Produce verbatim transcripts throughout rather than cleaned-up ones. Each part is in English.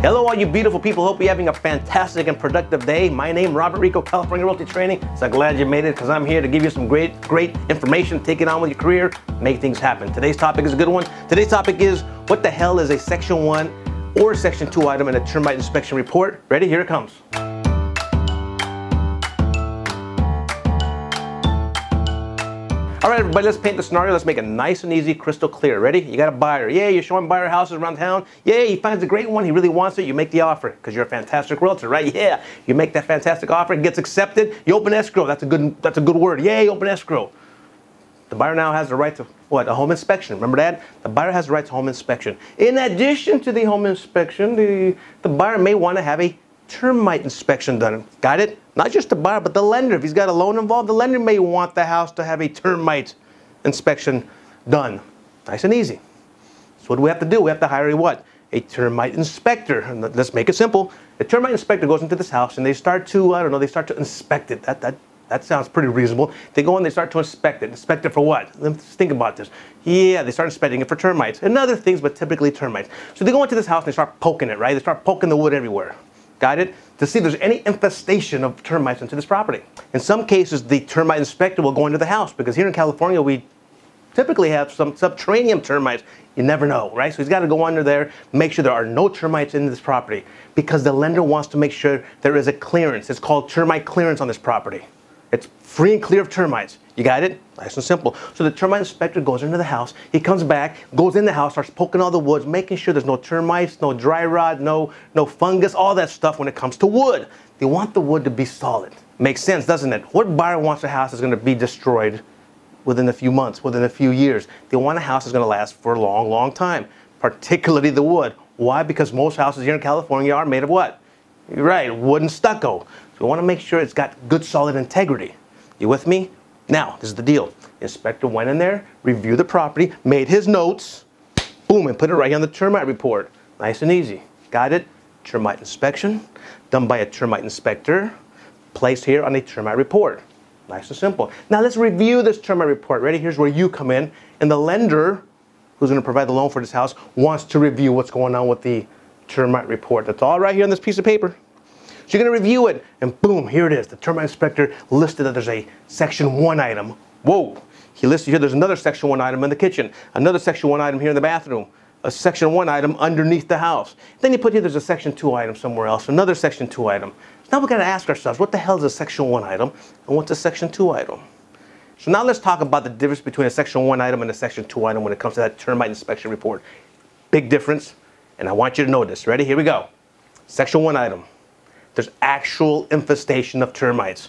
Hello all you beautiful people, hope you're having a fantastic and productive day. My name is Robert Rico, California Realty Training. So glad you made it because I'm here to give you some great, great information, take it on with your career, make things happen. Today's topic is a good one. Today's topic is, what the hell is a Section one or Section two item in a termite inspection report? Ready? Here it comes. All right, everybody, let's paint the scenario. Let's make it nice and easy, crystal clear. Ready? You got a buyer. Yeah, you're showing buyer houses around town. Yeah, he finds a great one. He really wants it. You make the offer because you're a fantastic realtor, right? Yeah, you make that fantastic offer. It gets accepted. You open escrow. That's a good, that's a good word. Yay, open escrow. The buyer now has the right to, what, a home inspection. Remember that? The buyer has the right to home inspection. In addition to the home inspection, the, the buyer may want to have a termite inspection done. Got it? Not just the buyer, but the lender. If he's got a loan involved, the lender may want the house to have a termite inspection done. Nice and easy. So what do we have to do? We have to hire a what? A termite inspector. And let's make it simple. The termite inspector goes into this house and they start to, I don't know, they start to inspect it. That, that, that sounds pretty reasonable. They go in, they start to inspect it. Inspect it for what? Let's think about this. Yeah, they start inspecting it for termites and other things, but typically termites. So they go into this house and they start poking it, right? They start poking the wood everywhere. Got it? To see if there's any infestation of termites into this property. In some cases, the termite inspector will go into the house because here in California, we typically have some subterranean termites. You never know, right? So he's got to go under there, make sure there are no termites in this property because the lender wants to make sure there is a clearance. It's called termite clearance on this property. It's free and clear of termites. You got it? Nice and simple. So the termite inspector goes into the house. He comes back, goes in the house, starts poking all the woods, making sure there's no termites, no dry rot, no, no fungus, all that stuff when it comes to wood. They want the wood to be solid. Makes sense, doesn't it? What buyer wants a house that's going to be destroyed within a few months, within a few years? They want a house that's going to last for a long, long time, particularly the wood. Why? Because most houses here in California are made of what? You're right, wood and stucco. So we want to make sure it's got good, solid integrity. You with me? Now, this is the deal. The inspector went in there, reviewed the property, made his notes, boom, and put it right on the termite report. Nice and easy. Got it? Termite inspection, done by a termite inspector, placed here on a termite report. Nice and simple. Now let's review this termite report. Ready? Here's where you come in, and the lender, who's going to provide the loan for this house, wants to review what's going on with the termite report. That's all right here on this piece of paper. So you're going to review it, and boom, here it is. The termite inspector listed that there's a Section one item. Whoa, he listed here there's another Section one item in the kitchen, another Section one item here in the bathroom, a Section one item underneath the house. Then you put here there's a Section two item somewhere else, another Section two item. Now we've got to ask ourselves, what the hell is a Section one item, and what's a Section two item? So now let's talk about the difference between a Section one item and a Section two item when it comes to that termite inspection report. Big difference, and I want you to know this. Ready? Here we go. Section one item. There's actual infestation of termites.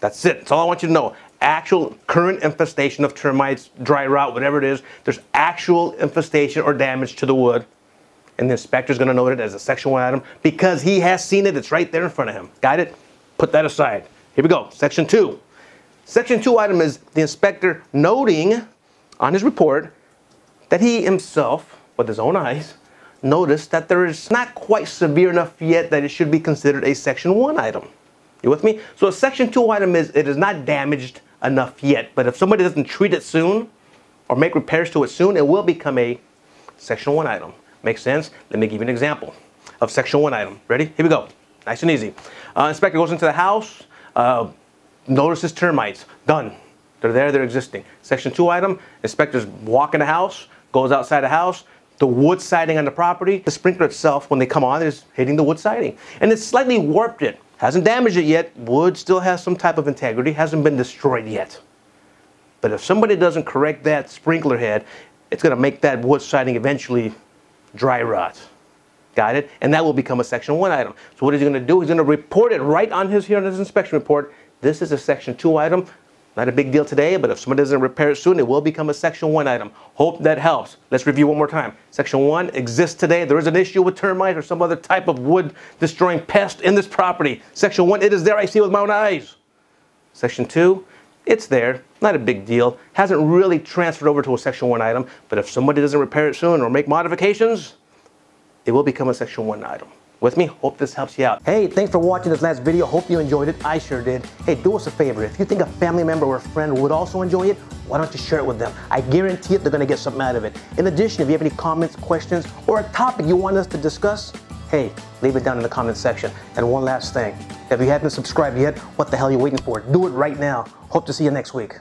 That's it. That's all I want you to know. Actual current infestation of termites, dry rot, whatever it is. There's actual infestation or damage to the wood. And the inspector's going to note it as a Section one item because he has seen it. It's right there in front of him. Got it? Put that aside. Here we go. Section two. Section two item is the inspector noting on his report that he himself, with his own eyes, notice that there is not quite severe enough yet that it should be considered a Section one item. You with me? So a Section two item is, it is not damaged enough yet, but if somebody doesn't treat it soon or make repairs to it soon, it will become a Section one item. Makes sense? Let me give you an example of Section one item. Ready? Here we go. Nice and easy. Uh, inspector goes into the house, uh, notices termites. Done. They're there, they're existing. Section two item, inspector's walking the house, goes outside the house, the wood siding on the property, the sprinkler itself, when they come on, is hitting the wood siding. And it's slightly warped it. Hasn't damaged it yet. Wood still has some type of integrity. Hasn't been destroyed yet. But if somebody doesn't correct that sprinkler head, it's going to make that wood siding eventually dry rot. Got it? And that will become a Section one item. So what is he going to do? He's going to report it right on his, here on his inspection report. This is a Section two item. Not a big deal today, but if someone doesn't repair it soon, it will become a Section one item. Hope that helps. Let's review one more time. Section one exists today. There is an issue with termites or some other type of wood-destroying pest in this property. Section one, it is there. I see it with my own eyes. Section two, it's there. Not a big deal. Hasn't really transferred over to a Section one item, but if somebody doesn't repair it soon or make modifications, it will become a Section one item. With me? Hope this helps you out. Hey, thanks for watching this last video. Hope you enjoyed it. I sure did. Hey, do us a favor. If you think a family member or a friend would also enjoy it, why don't you share it with them? I guarantee it they're going to get something out of it. In addition, if you have any comments, questions, or a topic you want us to discuss, hey, leave it down in the comments section. And one last thing, if you haven't subscribed yet, what the hell are you waiting for? Do it right now. Hope to see you next week.